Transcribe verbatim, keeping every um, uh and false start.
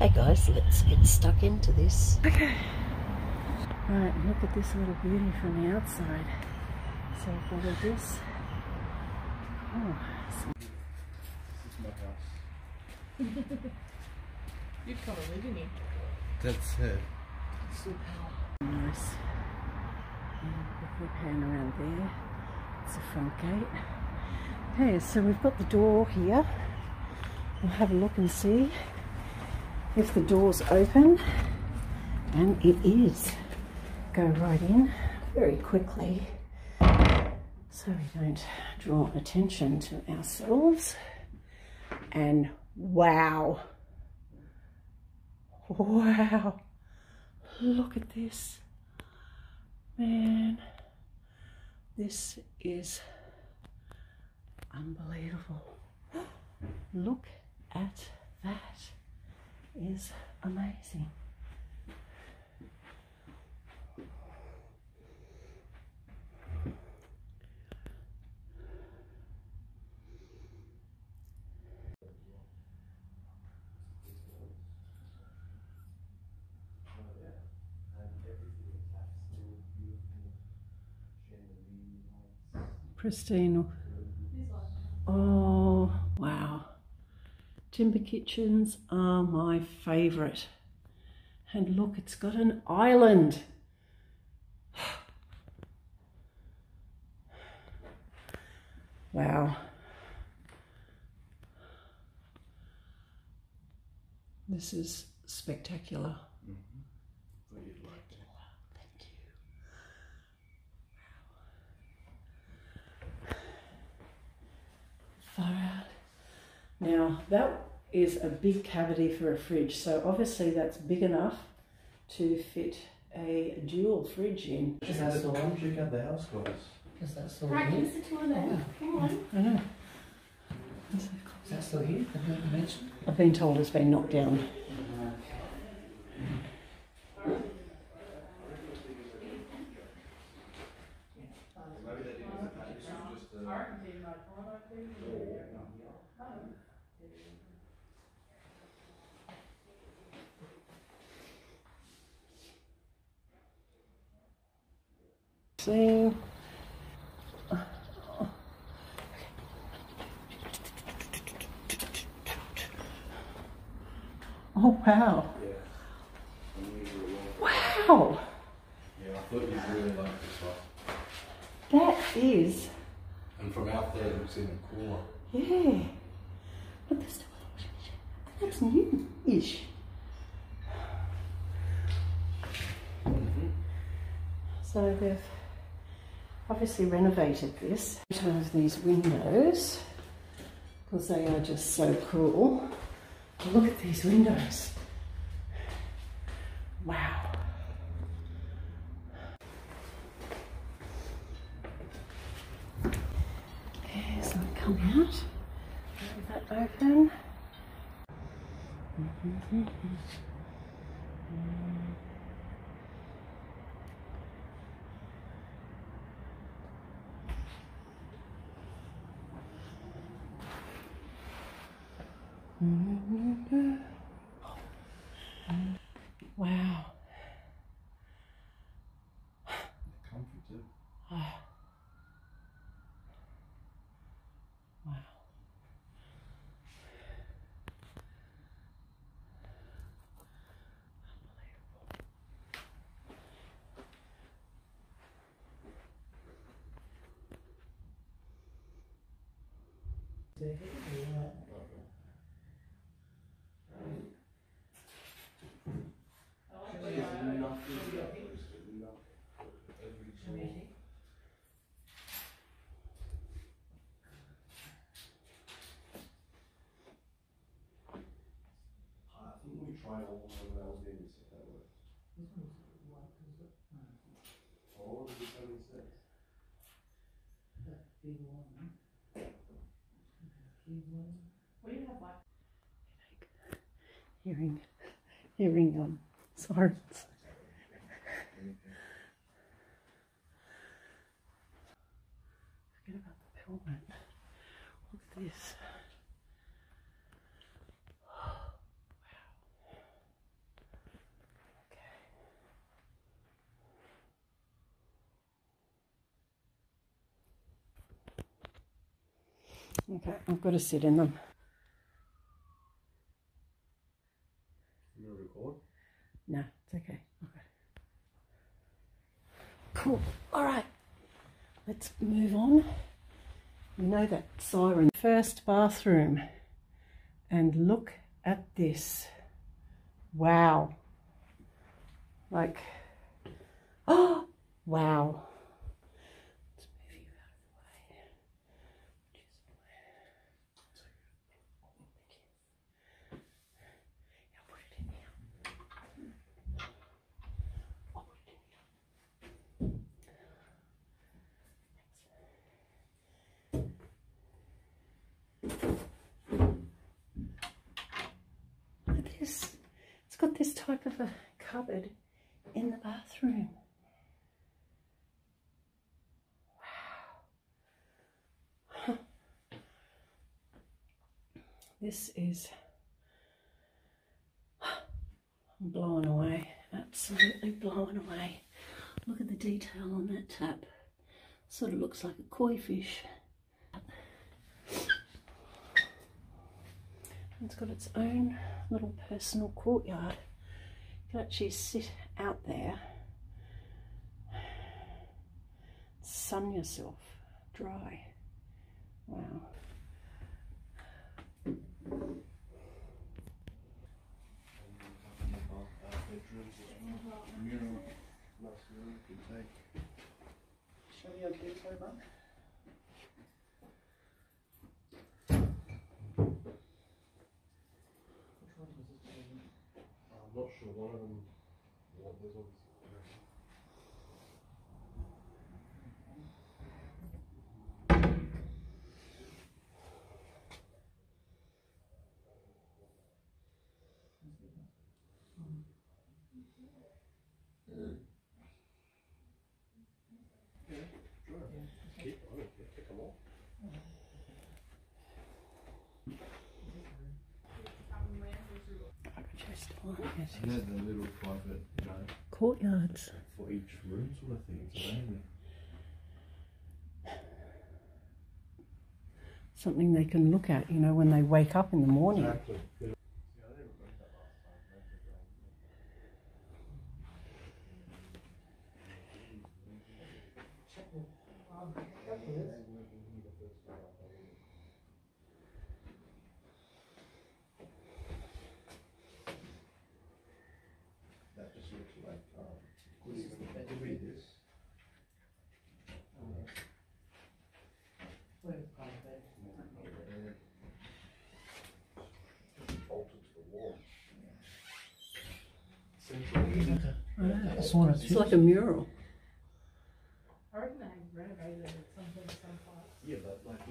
Hey guys, let's get stuck into this. Okay. Right, look at this little beauty from the outside. So I've got all this. Oh, this is my house. You'd come and live in here. That's her. It's super nice. Quick pan around there. It's the front gate. Okay, so we've got the door here. We'll have a look and see if the door's open, and it is. Go right in very quickly so we don't draw attention to ourselves. And wow, wow, look at this, man. This is unbelievable. Look at that. Is amazing. Pristine. Oh, wow. Timber kitchens are my favourite. And look, it's got an island. Wow. This is spectacular. Mm-hmm. You'd like to. Thank you. Wow. Far out. Now that is a big cavity for a fridge, so obviously that's big enough to fit a dual fridge in. Because that's the one. Check out the house, guys. Because that's the one. Right, here's the toilet. Come on. I know. Is that still here? I've been told it's been knocked down. See. Oh wow. Yeah. Wow. Yeah, I thought you'd really like this one. That is. And from out there it looks even cooler. Yeah. But that's still that's new-ish. Mm-hmm. So they've obviously renovated this. I love these windows because they are just so cool. Look at these windows. Wow. Okay, so I come out. Leave that open. Mm-hmm. Mm-hmm. Wow. Comfy too. Oh. Wow. Unbelievable. Try all the bells in and see if that works. This one's white, is it? Or is it seventy-six? That big one. Big one. What do you have like? Hearing, hearing um, sirens. Forget about the helmet. Look at this. Okay, I've got to sit in them. You want to record? No, it's okay. Okay. Cool. All right. Let's move on. You know that siren. First bathroom. And look at this. Wow. Like, oh, wow. Let's move you out of the way. Just... yeah, put it in here. I'll put it in here. Look at this. It's got this type of a cupboard in the bathroom. Wow. This is, I'm blown away, absolutely blown away. Look at the detail on that tap. Sort of looks like a koi fish. It's got its own little personal courtyard. You can actually sit out there, sun yourself dry. Wow. Show me your detail, Mum. I'm not sure one of them, what was on. And they're the little private, you know, courtyards for each room sort of thing, isn't it? Something they can look at, you know, when they wake up in the morning. Exactly. It's like a mural. I reckon they renovated it at some point. Yeah, but like